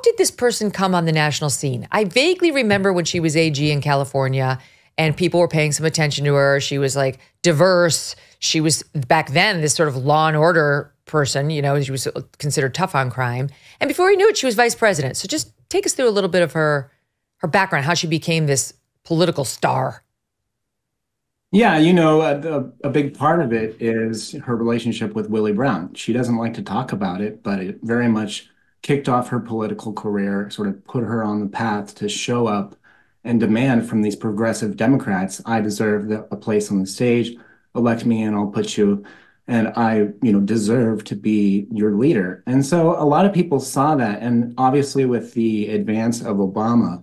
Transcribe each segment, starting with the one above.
how did this person come on the national scene? I vaguely remember when she was AG in California and people were paying some attention to her. She was like diverse. She was back then this sort of law and order person, you know, she was considered tough on crime. And before we knew it, she was vice president. So just take us through a little bit of her background, how she became this political star. Yeah, you know, a big part of it is her relationship with Willie Brown. She doesn't like to talk about it, but it very much kicked off her political career, sort of put her on the path to show up and demand from these progressive Democrats, I deserve a place on the stage, elect me and I'll put you, and I, you know, deserve to be your leader. And so a lot of people saw that, and obviously with the advance of Obama,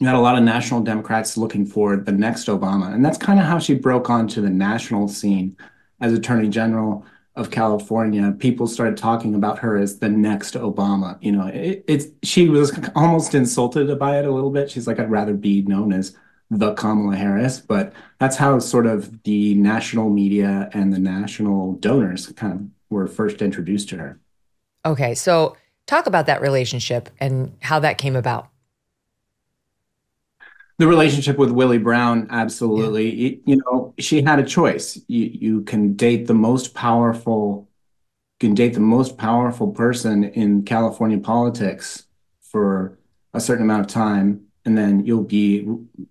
you had a lot of national Democrats looking for the next Obama. And that's kind of how she broke onto the national scene as Attorney General of California. People started talking about her as the next Obama. You know, she was almost insulted by it a little bit. She's like, I'd rather be known as the Kamala Harris. But that's how sort of the national media and the national donors kind of were first introduced to her. Okay, so talk about that relationship and how that came about. The relationship with Willie Brown, absolutely. Yeah. You know, she had a choice. You can date the most powerful, person in California politics for a certain amount of time, and then you'll be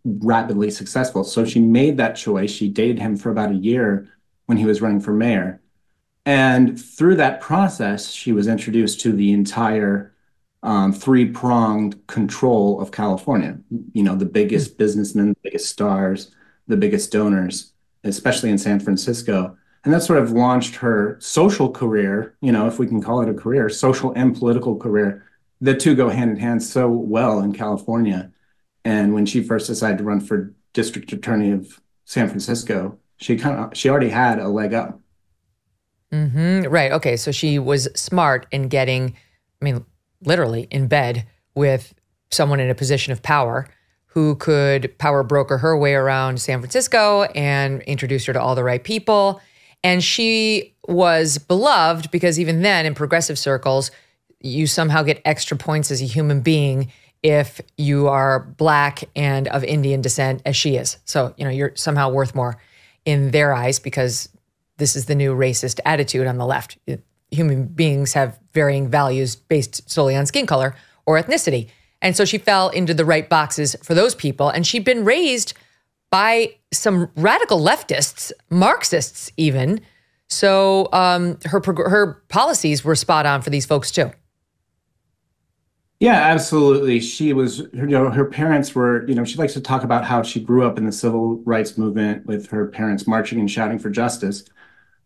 rapidly successful. So she made that choice. She dated him for about a year when he was running for mayor. And through that process, she was introduced to the entire three-pronged control of California. You know, the biggest businessmen, the biggest stars, the biggest donors, especially in San Francisco. And that sort of launched her social career, you know, if we can call it a career, social and political career. The two go hand in hand so well in California. And when she first decided to run for district attorney of San Francisco, she already had a leg up. Mm-hmm. Right. Okay. So she was smart in getting, I mean, literally in bed with someone in a position of power who could power broker her way around San Francisco and introduce her to all the right people. And she was beloved because even then in progressive circles, you somehow get extra points as a human being if you are Black and of Indian descent as she is. So, you know, you're somehow worth more in their eyes because this is the new racist attitude on the left. Human beings have varying values based solely on skin color or ethnicity. And so she fell into the right boxes for those people. And she'd been raised by some radical leftists, Marxists even. So her policies were spot on for these folks too. Yeah, absolutely. She was, you know, her parents were, you know, she likes to talk about how she grew up in the civil rights movement with her parents marching and shouting for justice.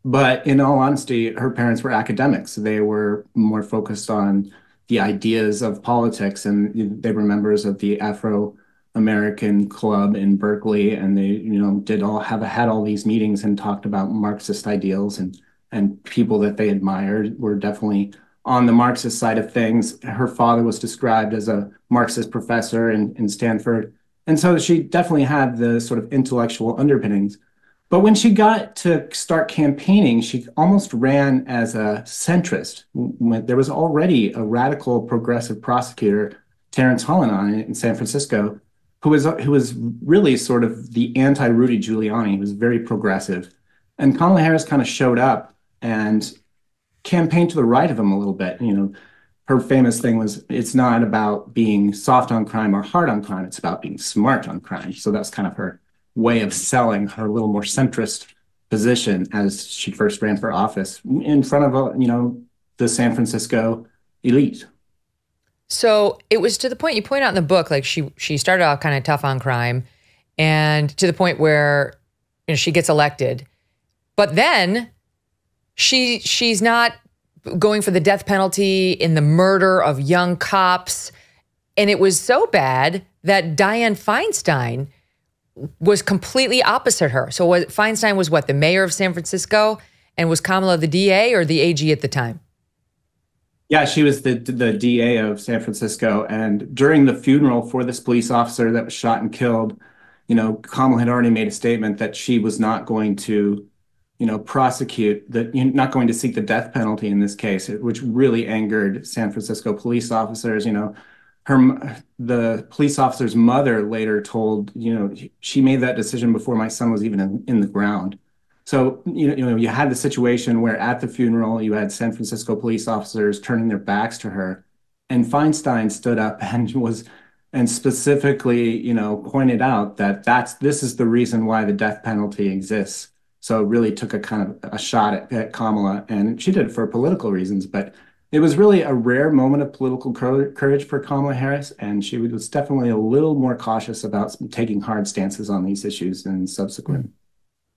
But in all honesty, her parents were academics. They were more focused on the ideas of politics, and they were members of the Afro-American Club in Berkeley, and they, you know, had all these meetings and talked about Marxist ideals, and people that they admired were definitely on the Marxist side of things. Her father was described as a Marxist professor in Stanford, and so she definitely had the sort of intellectual underpinnings. But when she got to start campaigning, she almost ran as a centrist. There was already a radical progressive prosecutor, Terence Hallinan, in San Francisco, who was really sort of the anti-Rudy Giuliani. He was very progressive. And Kamala Harris kind of showed up and campaigned to the right of him a little bit. You know, her famous thing was, it's not about being soft on crime or hard on crime. It's about being smart on crime. So that's kind of her way of selling her little more centrist position as she first ran for office in front of, you know, the San Francisco elite. So it was to the point you point out in the book, like she started off kind of tough on crime, and to the point where, you know, she gets elected, but then she's not going for the death penalty in the murder of young cops. And it was so bad that Diane Feinstein was completely opposite her. So Feinstein was what, the mayor of San Francisco, and was Kamala the DA or the AG at the time? Yeah, she was the DA of San Francisco. And during the funeral for this police officer that was shot and killed, you know, Kamala had already made a statement that she was not going to prosecute, that you're not going to seek the death penalty in this case, which really angered San Francisco police officers. The police officer's mother later told, she made that decision before my son was even in the ground. So, you had the situation where at the funeral, you had San Francisco police officers turning their backs to her, and Feinstein stood up and specifically, pointed out that this is the reason why the death penalty exists. So it really took a kind of a shot at Kamala, and she did it for political reasons, but it was really a rare moment of political courage for Kamala Harris, and she was definitely a little more cautious about taking hard stances on these issues in subsequent.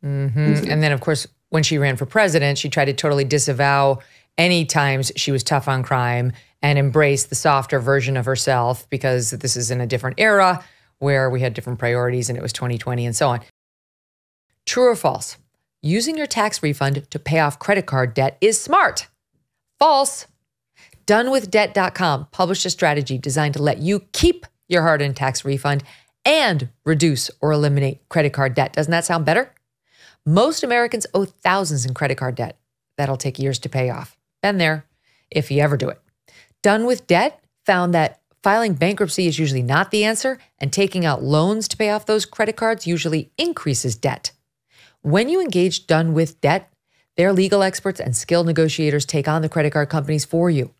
Mm-hmm. And then, of course, when she ran for president, she tried to totally disavow any times she was tough on crime and embrace the softer version of herself, because this is in a different era where we had different priorities and it was 2020 and so on. True or false? Using your tax refund to pay off credit card debt is smart. False. DoneWithDebt.com published a strategy designed to let you keep your hard-earned tax refund and reduce or eliminate credit card debt. Doesn't that sound better? Most Americans owe thousands in credit card debt. That'll take years to pay off. Been there, if you ever do it. Done With Debt found that filing bankruptcy is usually not the answer, and taking out loans to pay off those credit cards usually increases debt. When you engage Done With Debt, their legal experts and skilled negotiators take on the credit card companies for you.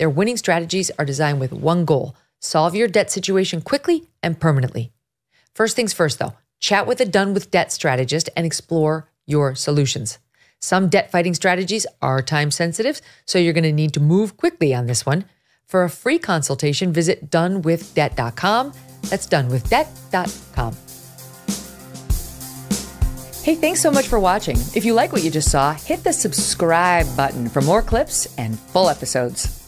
Their winning strategies are designed with one goal: solve your debt situation quickly and permanently. First things first, though, chat with a Done With Debt strategist and explore your solutions. Some debt fighting strategies are time sensitive, so you're going to need to move quickly on this one. For a free consultation, visit donewithdebt.com. That's donewithdebt.com. Hey, thanks so much for watching. If you like what you just saw, hit the subscribe button for more clips and full episodes.